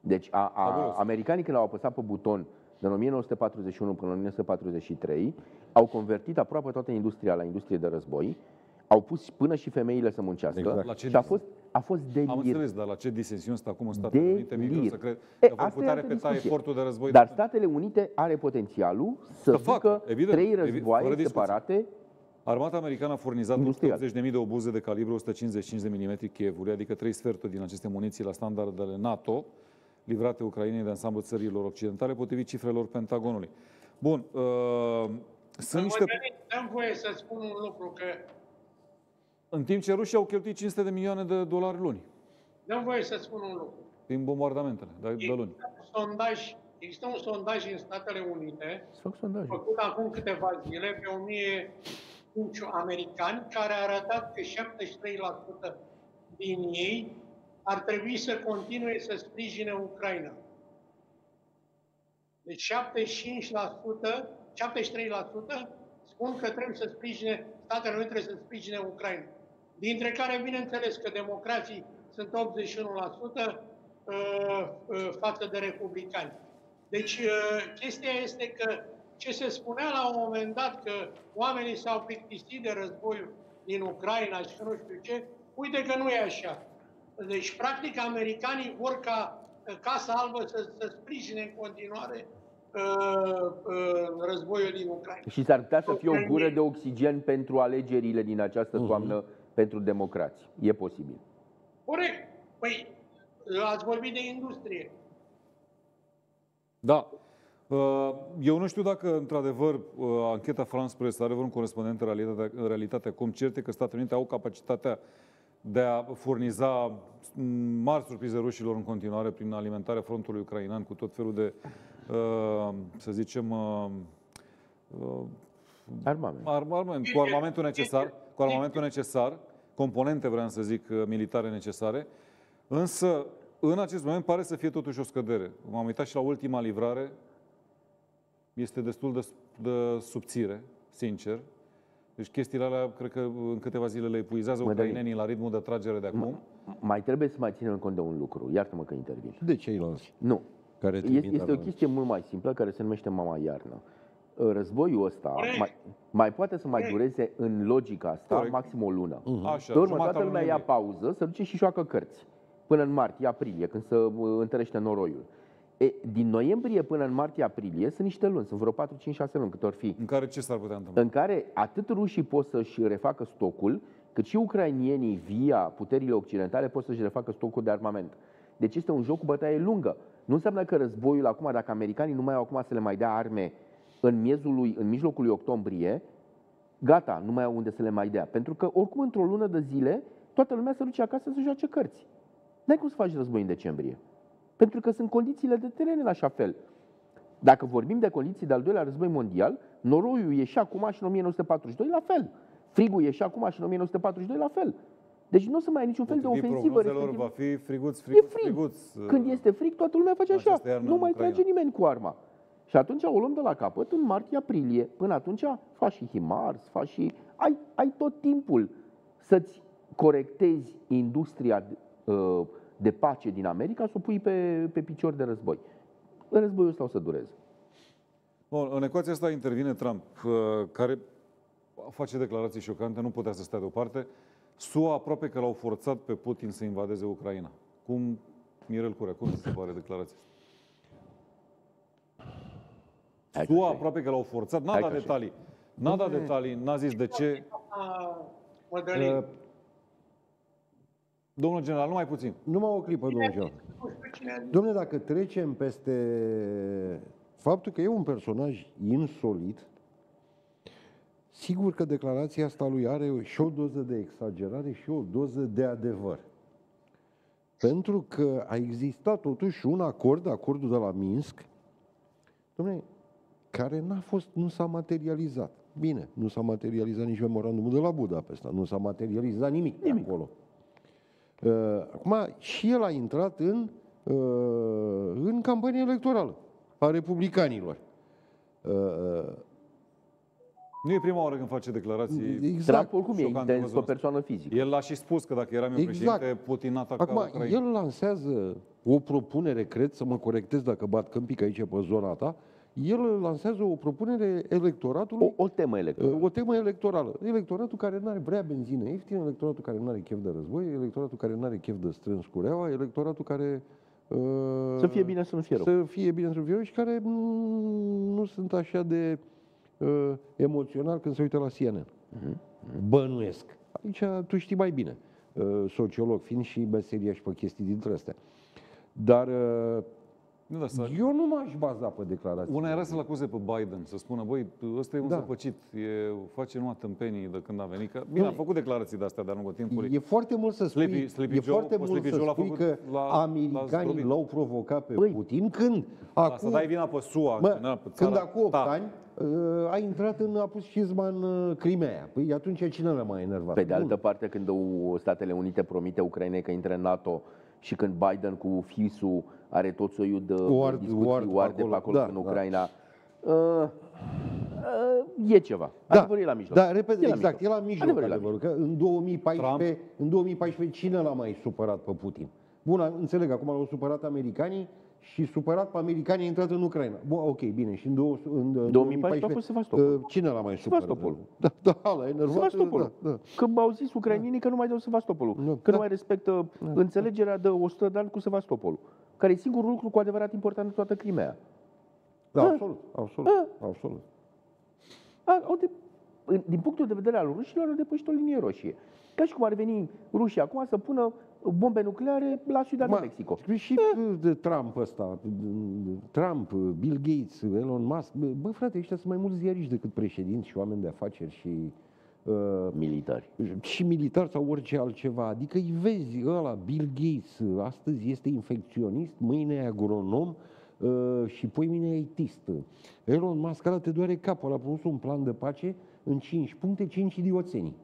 Deci a, a, americanii, când au apăsat pe buton din o mie nouă sute patruzeci și unu până în o mie nouă sute patruzeci și trei, au convertit aproape toată industria la industrie de război, au pus până și femeile să muncească. Exact. La ce și a fost, a fost delir. Am înțeles, dar la ce disensiuni stă acum în Statele Unite? Mi-e să cred că vor putea repeta efortul de război. Dar Statele Unite are potențialul să, să facă trei războaie separate. Armata americană a furnizat optzeci de mii de obuze de calibru o sută cincizeci și cinci de milimetri Kievului, adică trei sferturi din aceste muniții la standardele NATO, livrate Ucrainei de ansamblu țărilor occidentale, potrivit cifrelor Pentagonului. Bun. Uh, sunt niște... Am voie să spun un lucru, că... În timp ce rușii au cheltuit cinci sute de milioane de dolari luni. Am voie să spun un lucru. Din bombardamentele de, de luni. Un sondaj, există un sondaj în Statele Unite, făcut acum câteva zile, pe o mie cinci americani, care a arătat că șaptezeci și trei la sută din ei ar trebui să continue să sprijine Ucraina. Deci șaptezeci și cinci la sută, șaptezeci și trei la sută spun că trebuie să sprijine, Statele Unite trebuie să sprijine Ucraina. Dintre care, bineînțeles, că democrații sunt optzeci și unu la sută față de republicani. Deci chestia este că ce se spunea la un moment dat, că oamenii s-au plictisit de războiul din Ucraina și nu știu ce, uite că nu e așa. Deci, practic, americanii vor ca Casa Albă să, să sprijine în continuare uh, uh, războiul din Ucraina. Și s-ar putea să fie o gură de oxigen pentru alegerile din această toamnă uh-huh. pentru democrații. E posibil. Corect. Păi, ați vorbit de industrie. Da. Eu nu știu dacă, într-adevăr, ancheta France Press are vreun corespondent în realitate, în realitate cum certe că Statele Unite au capacitatea de a furniza mari surprize rușilor în continuare prin alimentarea frontului ucrainean cu tot felul de, să zicem, armament. Armament, cu armamentul necesar, cu armamentul necesar, componente, vreau să zic, militare necesare, însă în acest moment pare să fie totuși o scădere. M-am uitat și la ultima livrare, este destul de, de subțire, sincer. Deci chestiile alea, cred că în câteva zile le epuizează ucrainenii la ritmul de tragere de acum. Mai trebuie să mai ținem cont de un lucru. Iartă-mă că intervin. De ceilalți? Nu. Care este este o chestie mult mai simplă, care se numește mama iarnă. Războiul ăsta mai, mai poate să mai dureze în logica asta Corect. maxim o lună. Uh-huh. Așa, de urmă, toată lumea ia pauză, se duce și joacă cărți. Până în martie-aprilie, când se întărește noroiul. E, din noiembrie până în martie-aprilie sunt niște luni, sunt vreo patru, cinci, șase luni cât or fi. În care ce s-ar putea întâmpla? În care atât rușii pot să-și refacă stocul, cât și ucrainienii via puterile occidentale pot să-și refacă stocul de armament. Deci este un joc cu bătaie lungă. Nu înseamnă că războiul acum, dacă americanii nu mai au acum să le mai dea arme în miezul lui, în mijlocul lui octombrie, gata, nu mai au unde să le mai dea. Pentru că oricum într-o lună de zile toată lumea se duce acasă să joace cărți. N-ai cum să faci război în decembrie. Pentru că sunt condițiile de teren în așa fel. Dacă vorbim de condiții de al doilea război mondial, noroiul e și acum și în o mie nouă sute patruzeci și doi la fel. Frigul e și acum și în o mie nouă sute patruzeci și doi la fel. Deci nu o să mai ai niciun fel de ofensivă. Respectiv... va fi friguț, friguț, frig. friguț. Când este frig, toată lumea face așa. Nu mai trage nimeni cu arma. Și atunci o luăm de la capăt în martie-aprilie. Până atunci faci și HIMARS, faci și... Ai, ai tot timpul să-ți corectezi industria... Uh, de pace din America, să o pui pe, pe picior de război. Războiul ăsta o să dureze. Bun, în ecuația asta intervine Trump, care face declarații șocante, nu putea să stea deoparte. S U A aproape că l-au forțat pe Putin să invadeze Ucraina. Cum, Mirel Curea, cum se pare declarația asta? S U A aproape că l-au forțat, n-a dat detalii. N-a dat detalii, n-a zis de ce... Mădălin. Uh, domnul general, numai puțin. Numai o clipă, domnul general. Domnule, dacă trecem peste faptul că e un personaj insolid, sigur că declarația asta lui are și o doză de exagerare și o doză de adevăr. Pentru că a existat totuși un acord, acordul de la Minsk, domnule, care n-a fost, nu s-a materializat. Bine, nu s-a materializat nici memorandumul de la Budapesta, nu s-a materializat nimic, nimic. acolo. Uh, acum, și el a intrat în, uh, în campanie electorală a republicanilor. Uh, Nu e prima oară când face declarații. Exact. Trump, oricum, e intens pe o persoană fizică. El l-a și spus că dacă eram eu exact. președinte, Putin ataca Ucraina. Acum, el lansează o propunere, cred, să mă corectez dacă bat câmpic aici pe zona ta, el lansează o propunere electoratului... O, o temă electorală. O temă electorală. Electoratul care nu are vrea benzină ieftină, electoratul care nu are chef de război, electoratul care nu are chef de strâns cureaua, electoratul care... Uh, să fie bine, să nu fie rău. Să fie bine, să nu fie rău și care nu sunt așa de... emoțional când se uită la C N N. Uh-huh. Bănuiesc. Aici tu știi mai bine, sociolog fiind și meseria și pe chestii dintre astea. Dar nu, da, să... eu nu m-aș baza pe declarații. Una era să-l acuze pe Biden, să spună, băi, ăsta e un da. zăpăcit, e, face numai tâmpenii de când a venit. Că... Bine, a făcut declarații de-astea de-a lungul timpului. E foarte mult să spui, Sleepy, Sleepy e Joe, foarte mult Sleepy să Joe spui că la, americanii l-au provocat pe Băi. Putin când... Acum, să dai vina pe S U A, mă, general, pe țara, când acum opt ani a intrat în, a pus cizma în Crimea. Păi atunci cine l-a mai enervat? Pe de altă parte, când Statele Unite promite Ucrainei că intră în NATO și când Biden cu fisul are tot soiul de Ward, discuții, Ward, Ward, acolo, acolo da, în Ucraina, da. uh, uh, e ceva. Adevărul da, e la mijloc. Da, repede, e exact, la mijloc. E la mijloc, adevărul, că în două mii paisprezece, în două mii paisprezece cine l-a mai supărat pe Putin? Bun, înțeleg, acum l-au supărat americanii și supărat pe americanii a intrat în Ucraina. Bun, ok, bine, și în, două, în două mii paisprezece a fost Sevastopol. Cine l-a mai supărat? Sevastopol. Da, da, l-a enervat. Sevastopol. Da, da. Când au zis ucrainenii că nu mai dau Sevastopolul, da, că nu mai respectă da, înțelegerea de o sută de ani cu Sevastopolul, care e singurul lucru cu adevărat important în toată Crimea. Da, a, absolut, absolut, a, absolut. A, au de, din punctul de vedere al rușilor, au depășit o linie roșie. Ca și cum ar veni rușii acum să pună bombe nucleare la Ciudad de Mexico. Și de Trump ăsta, Trump, Bill Gates, Elon Musk, bă, frate, ăștia sunt mai mulți ziariști decât președinți și oameni de afaceri și... Uh, militari. Și militari sau orice altceva. Adică îi vezi ăla, Bill Gates, astăzi este infecționist, mâine e agronom uh, și poimine e itist. Elon Musk, ăla te doare capul, a pus un plan de pace în cinci puncte, cinci idioțenii.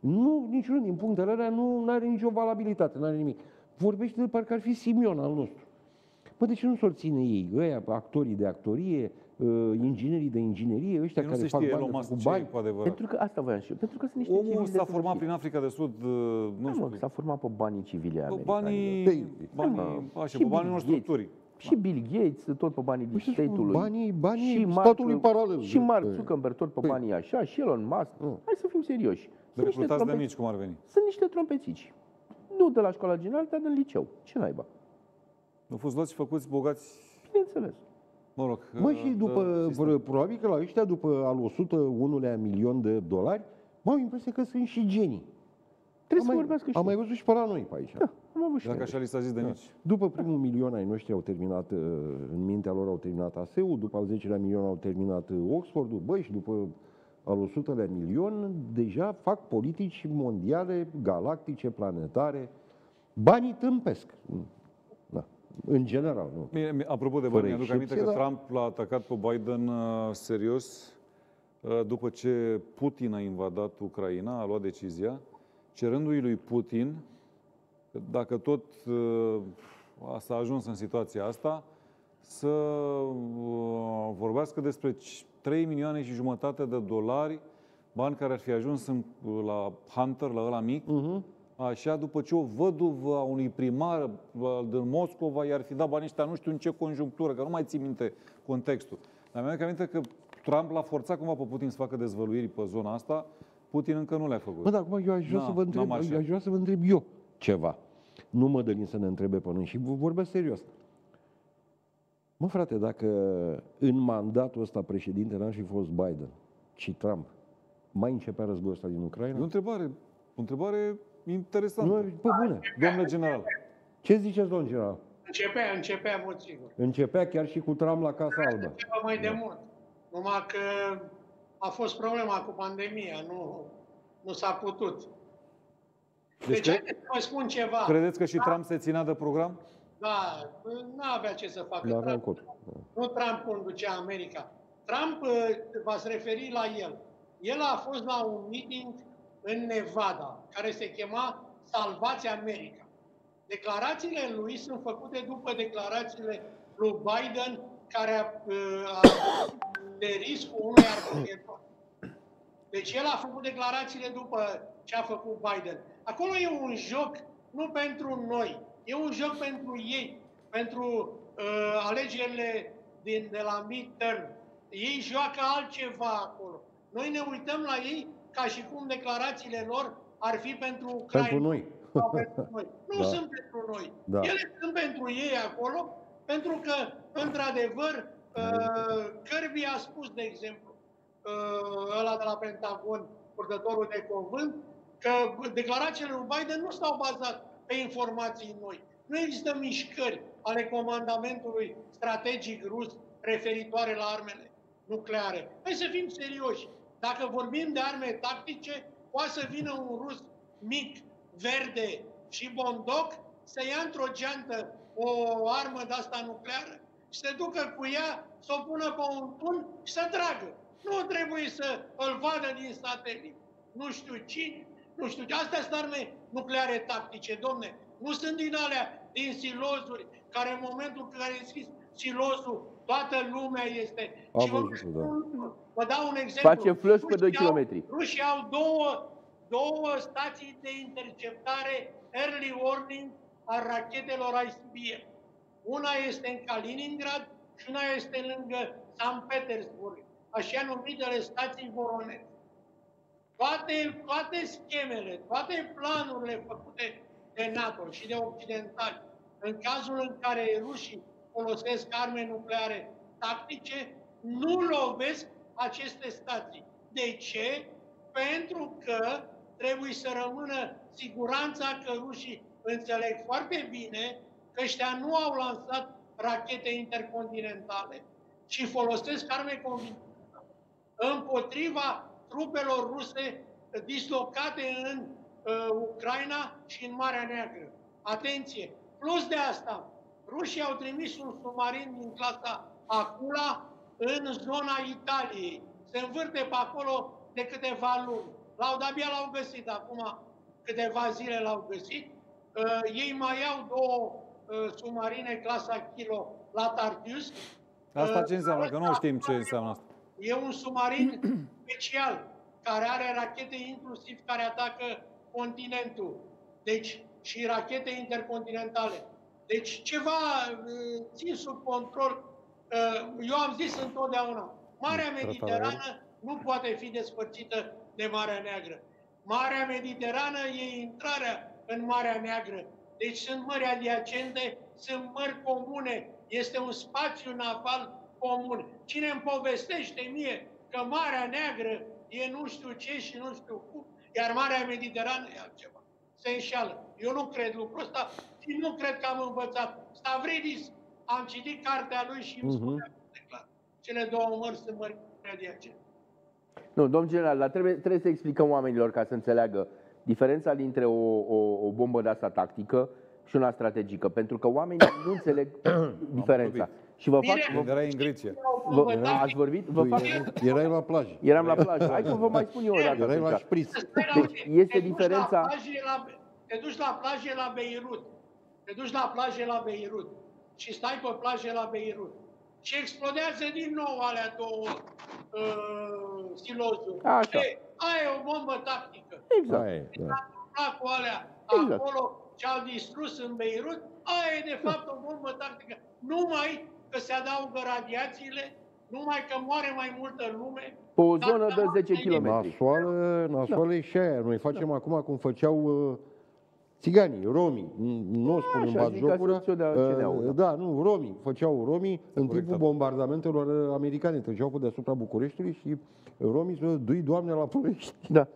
Nu, niciunul din punctele alea nu are nicio valabilitate, nu are nimic. Vorbește de parcă ar fi Simion al nostru. Păi de ce nu s-o ține ei? Ăia, actorii de actorie, inginerii de inginerie, ăștia care fac bani cu bani. Pentru că asta voiam și eu. Pentru că sunt niște omul s-a format prin Africa de Sud, nu știu. S-a format pe banii civile americani. Pe banii unor structuri. Și Bill Gates, tot pe banii dictatului. Banii, banii și statului paralel. Și Mark Zuckerberg, tot pe banii așa, și Elon Musk. Hai să fim serioși. De recrutați de mici, cum ar veni. Sunt niște trompețici. Nu de la școala generală, dar de la liceu. Ce naiba? Nu fost luați și făcuți bogați? Bineînțeles. Mă rog. Mă, și după, probabil că la ăștia, după al o sută unulea milion de dolari, m-au impresia că sunt și genii. Trebuie să vorbească și am mai văzut și pe la noi pe aici. Da, am avut și dacă așa li s-a zis de mici. După primul milion ai noștri au terminat, în mintea lor au terminat A S E-ul, după al zecelea milion au terminat Oxford-ul, băi, și după al o sutelea milion, deja fac politici mondiale, galactice, planetare. Banii tâmpesc. Da. În general, nu. Bine, apropo de bani, mi-aduc aminte că Trump l-a atacat pe Biden serios după ce Putin a invadat Ucraina, a luat decizia, cerându-i lui Putin, dacă tot s-a ajuns în situația asta, să vorbească despre trei milioane și jumătate de dolari, bani care ar fi ajuns în, la Hunter, la ăla mic, uh-huh. așa, după ce o văduvă a unui primar din Moscova i-ar fi dat banii ăștia, nu știu în ce conjunctură, că nu mai țin minte contextul. Dar mi-am aminte că Trump l-a forțat cumva pe Putin să facă dezvăluiri pe zona asta, Putin încă nu le-a făcut. Bă, dar acum eu aș vrea să vă întreb, aș vrea să vă întreb eu ceva. Nu mă dălim să ne întrebe pe noi și vorbesc serios. Mă, frate, dacă în mandatul ăsta președinte n-ar fi fost Biden, ci Trump, mai începea războiul ăsta din Ucraina? E o întrebare O întrebare interesantă. Nu, pe bune. Domnule general. Ce ziceți, domnul general? Începea, începea, mult sigur. Începea chiar și cu Trump la Casa Albă. Începea mai da. de mult. Numai că a fost problema cu pandemia, nu, nu s-a putut. Deci, deci că... vă spun ceva. Credeți că și da. Trump se ținea de program? Da, nu avea ce să facă. Da, Trump. Da. Nu Trump conducea America. Trump, v-ați referit la el. El a fost la un meeting în Nevada, care se chema Salvați America. Declarațiile lui sunt făcute după declarațiile lui Biden, care a, a de riscul unui armăgetor. Deci el a făcut declarațiile după ce a făcut Biden. Acolo e un joc, nu pentru noi, e un joc pentru ei, pentru uh, alegerile din, de la midterm. Ei joacă altceva acolo. Noi ne uităm la ei ca și cum declarațiile lor ar fi pentru Ucraina. Pentru noi. Pentru noi. Nu da. sunt pentru noi. Da. Ele sunt pentru ei acolo, pentru că, într-adevăr, Kirby a spus, de exemplu, ăla de la Pentagon, purtătorul de cuvânt, că declarațiile lui Biden nu s-au bazat pe informații noi. Nu există mișcări ale comandamentului strategic rus referitoare la armele nucleare. Hai să fim serioși. Dacă vorbim de arme tactice, poate să vină un rus mic, verde și bondoc să ia într-o geantă o armă de asta nucleară și se ducă cu ea, să o pună pe un tun și să tragă. Nu trebuie să îl vadă din satelit. Nu știu cine, nu știu ce. Astea sunt arme nucleare tactice, domne. Nu sunt din alea, din silozuri, care în momentul în care scris silozul, toată lumea este... Am și văzut, vă, da. vă dau un exemplu. Face flash pe doi kilometri. Rușii au două, două stații de interceptare, early warning, a rachetelor I C B M. Una este în Kaliningrad și una este lângă Sankt Petersburg, așa numitele stații Voronezh. Toate, toate schemele, toate planurile făcute de NATO și de occidentali, în cazul în care rușii folosesc arme nucleare tactice, nu lovesc aceste stații. De ce? Pentru că trebuie să rămână siguranța că rușii înțeleg foarte bine că ăștia nu au lansat rachete intercontinentale, ci folosesc arme convenționale împotriva trupelor ruse dislocate în uh, Ucraina și în Marea Neagră. Atenție! Plus de asta, rușii au trimis un submarin din clasa Aquila în zona Italiei. Se învârte pe acolo de câteva luni. L-au de-abia l-au găsit, acum câteva zile l-au găsit. Uh, ei mai au două uh, submarine clasa Kilo la Tartus. Asta ce înseamnă? Uh, că nu știm ce înseamnă asta. E un submarin special care are rachete inclusiv care atacă continentul. Deci și rachete intercontinentale. Deci ceva uh, țin sub control. Uh, eu am zis întotdeauna, Marea Mediterană nu poate fi despărțită de Marea Neagră. Marea Mediterană e intrarea în Marea Neagră. Deci sunt mări adiacente, sunt mări comune, este un spațiu naval comun. Cine îmi povestește mie că Marea Neagră e nu știu ce și nu știu cum, iar Marea Mediterană e altceva, se înșeală. Eu nu cred lucrul ăsta și nu cred că am învățat. Stavridis, am citit cartea lui și îmi spunea foarte clar. Cele două mări sunt mări adiacente. Nu, domn general, dar trebuie, trebuie să explicăm oamenilor ca să înțeleagă diferența dintre o, o, o bombă de asta tactică și una strategică, pentru că oamenii nu înțeleg diferența. Și vă fac... Bine, erai în Grecia. Vă, ați vorbit? Vă fac... Erai la plajă. Eram la plajă. Hai că vă mai spun eu o dată. Erai la șpriț. Deci este diferența... Te duci la plajă la Beirut. Te duci la plajă la Beirut. Și stai pe plajă la Beirut. Și explodează din nou alea două uh, silozuri. Așa. Aia e o bombă tactică. Exact. Aia, da. Cu alea exact. Acolo ce au distrus în Beirut, aia e de fapt o bombă tactică. Numai că se adaugă radiațiile, numai că moare mai multă lume. Pe o zonă de zece kilometri. Nasoală, nasoală e și aia. Noi facem da. acum cum făceau uh, țiganii, romii. Nu o spun în batjocură. Uh, da, nu, romii. Făceau romii în timpul bombardamentelor americane. Treceau pe deasupra Bucureștiului și romii, dui Doamne la Ploiești. Da.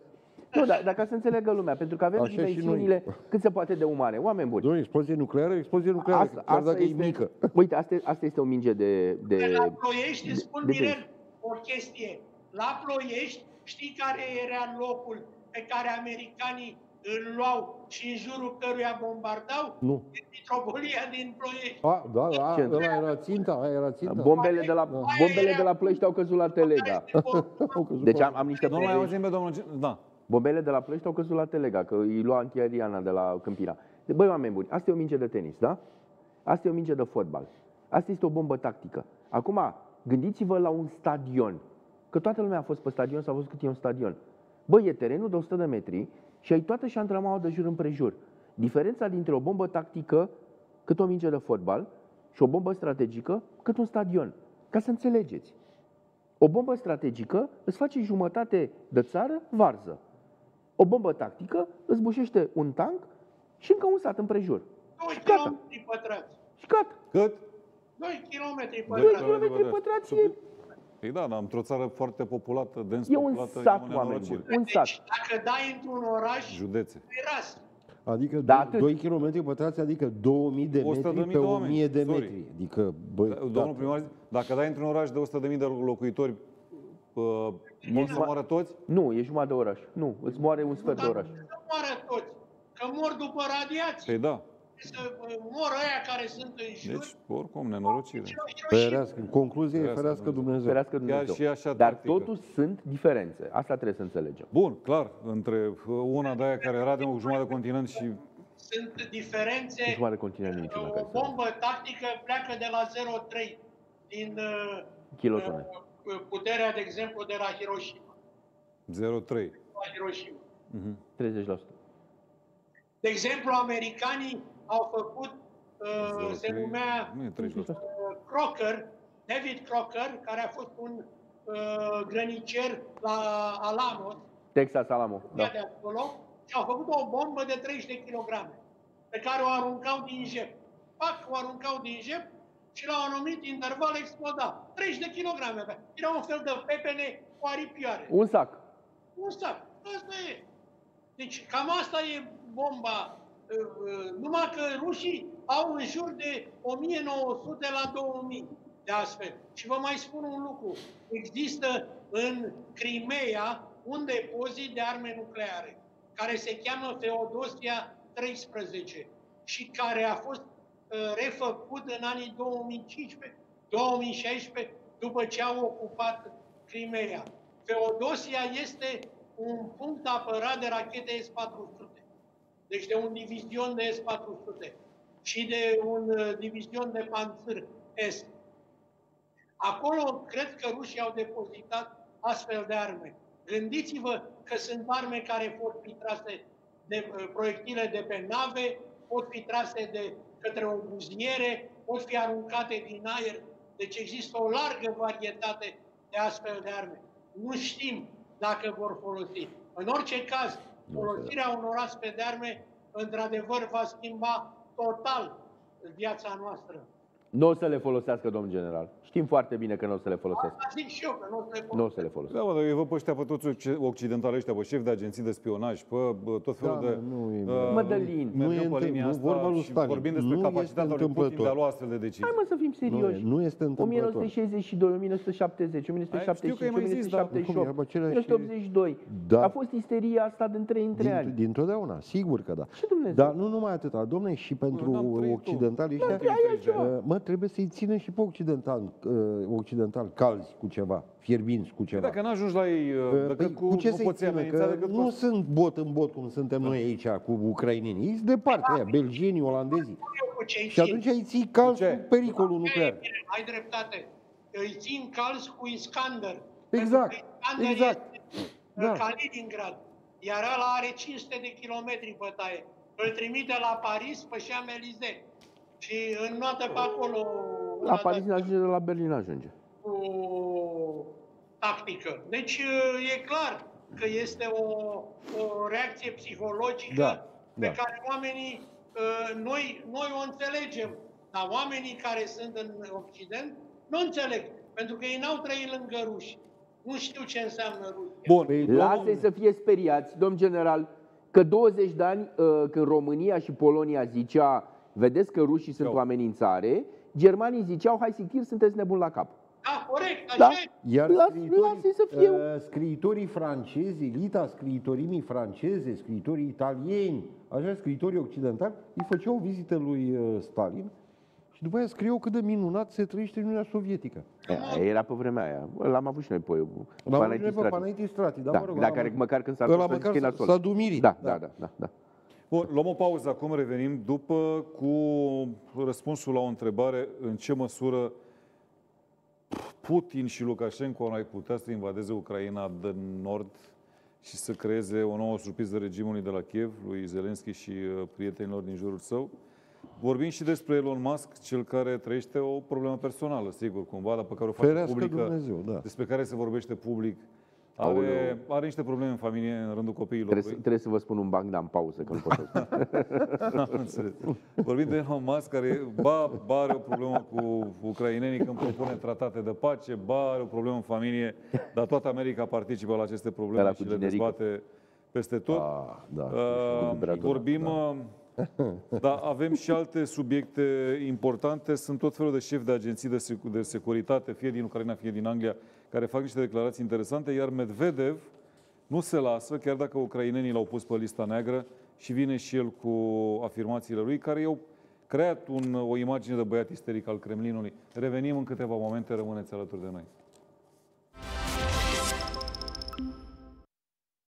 Nu, dar, dar ca să înțeleagă lumea, pentru că avem așa dimensiunile și cât se poate de umane, oameni buni. Nu, explozie nucleară, explozie nucleară, asta, chiar asta dacă este, e mică. Uite, asta, asta este o minge de... de, de la Ploiești, de, îți spun, Mirel, o chestie. La Ploiești, știi care era locul pe care americanii îl luau și în jurul căruia bombardau? Nu. Mitropolia din Ploiești. A, da, da, ăla era ținta, ăla era ținta. Bombele de la, bombele de la Ploiești au căzut la Telega. Deci am, am niște... Nu mai auzim pe domnul... Da. Bombele de la Ploiești au căzut la Telega, că îi lua antiaeriana de la Câmpina. Băi, oameni buni, asta e o minge de tenis, da? Asta e o minge de fotbal. Asta este o bombă tactică. Acum, gândiți-vă la un stadion. Că toată lumea a fost pe stadion, s-a văzut cât e un stadion. Băi, e terenul de o sută de metri și ai toată șantramaua de jur împrejur. Diferența dintre o bombă tactică, cât o minge de fotbal, și o bombă strategică, cât un stadion. Ca să înțelegeți. O bombă strategică îți face jumătate de țară varză. O bombă tactică îți bușește un tank și încă un sat împrejur. doi kilometri pătrați. Și gata. Cât? doi kilometri pătrați. doi kilometri pătrați e... Păi da, dar într-o țară foarte populată, dens populată, e un sat, oameni buni. Un sat. Deci, dacă dai într-un oraș, județe. Adică da, doi kilometri pătrați, adică două mii de metri pe o mie de metri. Sorry. Adică, băi, da, domnul primar, dacă dai într-un oraș de o sută de mii de locuitori, Uh, mor să moară toți? Nu, e jumătate de oraș. Nu, îți moare un sfert de oraș. Nu moară toți, că mor după radiații. Păi da. Să mor aia care sunt în jur. Deci, oricum, nenorocire. Ferească. În concluzie, ferească, ferească Dumnezeu. Ferească Dumnezeu. Chiar și așa. Dar tactică. Totuși sunt diferențe. Asta trebuie să înțelegem. Bun, clar. Între una de aia care era de o jumătate de continent și... Sunt diferențe. O jumătate de continent niciuna. O bombă tactică pleacă de la zero virgulă trei din... Kilotone. Puterea, de exemplu, de la Hiroshima. zero virgulă trei. La Hiroshima. Uh-huh. treizeci la sută. De exemplu, americanii au făcut, uh, se numea uh, Crocker, David Crocker, care a fost un uh, grănicer la Alamo. Texas Alamo, da. De acolo, și au făcut o bombă de treizeci de kilograme, pe care o aruncau din jep. Pac, o aruncau din jep. Și la un anumit interval exploda. treizeci de kilograme. Era un fel de pepene cu aripioare. Un sac. Un sac. Asta e. Deci cam asta e bomba. Numai că rușii au în jur de o mie nouă sute la două mii de astfel. Și vă mai spun un lucru. Există în Crimea un depozit de arme nucleare care se cheamă Feodosia treisprezece și care a fost refăcut în anii două mii cincisprezece două mii șaisprezece, după ce au ocupat Crimea. Feodosia este un punct apărat de rachete S patru sute. Deci de un divizion de S patru sute și de un divizion de Panzer S. Acolo cred că rușii au depozitat astfel de arme. Gândiți-vă că sunt arme care pot fi trase de proiectile de pe nave, pot fi trase de către o buziere, pot fi aruncate din aer. Deci există o largă varietate de astfel de arme. Nu știm dacă vor folosi. În orice caz, folosirea unor astfel de arme, într-adevăr, va schimba total viața noastră. Nu o să le folosească, domn general. Știm foarte bine că nu o să le folosească. Asta zic și eu, că nu o să le folosească. Nu o să le folosească. Da, mă, dar eu văd pe ăștia, pe toți occidentali ăștia, pe șefi de agenții de spionaj, pe tot felul da, de... Nu uh, Mădălin. Nu e pe linia asta vorba lui Stalin. Vorbim despre capacitatea lui Putin de a lua astfel de decizii. Hai, mă, să fim serioși. Nu, nu este întâmplător. o mie nouă sute șaizeci și doi, o mie nouă sute șaptezeci, o mie nouă sute șaptezeci și opt, o mie nouă sute optzeci și doi. A fost isteria asta din trei în trei ani. Dintotdeauna, sigur că da. Dar nu numai atâta, domne, și pentru occidentalii ăștia. Mă, trebuie să-i ținem și pe occidental, occidental calzi cu ceva, fierbinți cu ceva. Dacă n-ajungi la ei, dacă păi, cu, cu ce nu ține, că nu poți... sunt bot în bot cum suntem noi aici cu ucrainenii. Ei sunt departe, aia, belgenii, olandezii. Și atunci îi ții calzi cu, cu pericolul nuclear. Ai dreptate. Îi țin calzi cu Iskander. Exact. Iskander exact. Este da. Kaliningrad. Iar ăla are cinci sute de kilometri bătaie. Îl trimite la Paris pe Champs-Élysées. Și în noapte pe acolo... La Paris nu ajunge, de la Berlin ajunge. O tactică. Deci e clar că este o, o reacție psihologică da, pe da. care oamenii, noi, noi o înțelegem, dar oamenii care sunt în Occident nu înțeleg, pentru că ei n-au trăit lângă ruși. Nu știu ce înseamnă Rusia. Bun, lasă-i să fie speriați, domn general, că douăzeci de ani, când România și Polonia zicea, vedeți că rușii sunt o amenințare, germanii ziceau, hai sigur, sunteți nebuni la cap. Da, corect, așa da. E. Iar scriitorii, să fie... uh, scriitorii francezi, elita scriitorimii franceze, scriitorii italieni, așa, scriitorii occidentali, îi făceau vizită lui Stalin și după aia scrieau cât de minunat se trăiește în Uniunea Sovietică. Era pe vremea aia. L-am avut și noi pe Panaiti Strati. Da, mă rog, da, care măcar când s-a dus s-a dumirit. Da, da, da, da, da. Bun, luăm o pauză acum, revenim după cu răspunsul la o întrebare: în ce măsură Putin și Lukashenko ar putea să invadeze Ucraina de nord și să creeze o nouă surpriză regimului de la Kiev, lui Zelenski și prietenilor din jurul său. Vorbim și despre Elon Musk, cel care trăiește o problemă personală, sigur, cumva, dar pe care o face publică, Dumnezeu, da. despre care se vorbește public. Are, are niște probleme în familie, în rândul copiilor. Trebuie, trebuie să vă spun un banc, dar în pauză, că nu pot să spun. Vorbim de Elon Musk, care ba, ba are o problemă cu ucrainenii când propune tratate de pace, ba are o problemă în familie, dar toată America participă la aceste probleme la și le dezbate peste tot. A, da, uh, vorbim... Da. Dar avem și alte subiecte importante. Sunt tot felul de șefi de agenții de, sec de securitate, fie din Ucraina, fie din Anglia, care fac niște declarații interesante, iar Medvedev nu se lasă, chiar dacă ucrainenii l-au pus pe lista neagră, și vine și el cu afirmațiile lui, care i-au creat un, o imagine de băiat isteric al Kremlinului. Revenim în câteva momente, rămâneți alături de noi.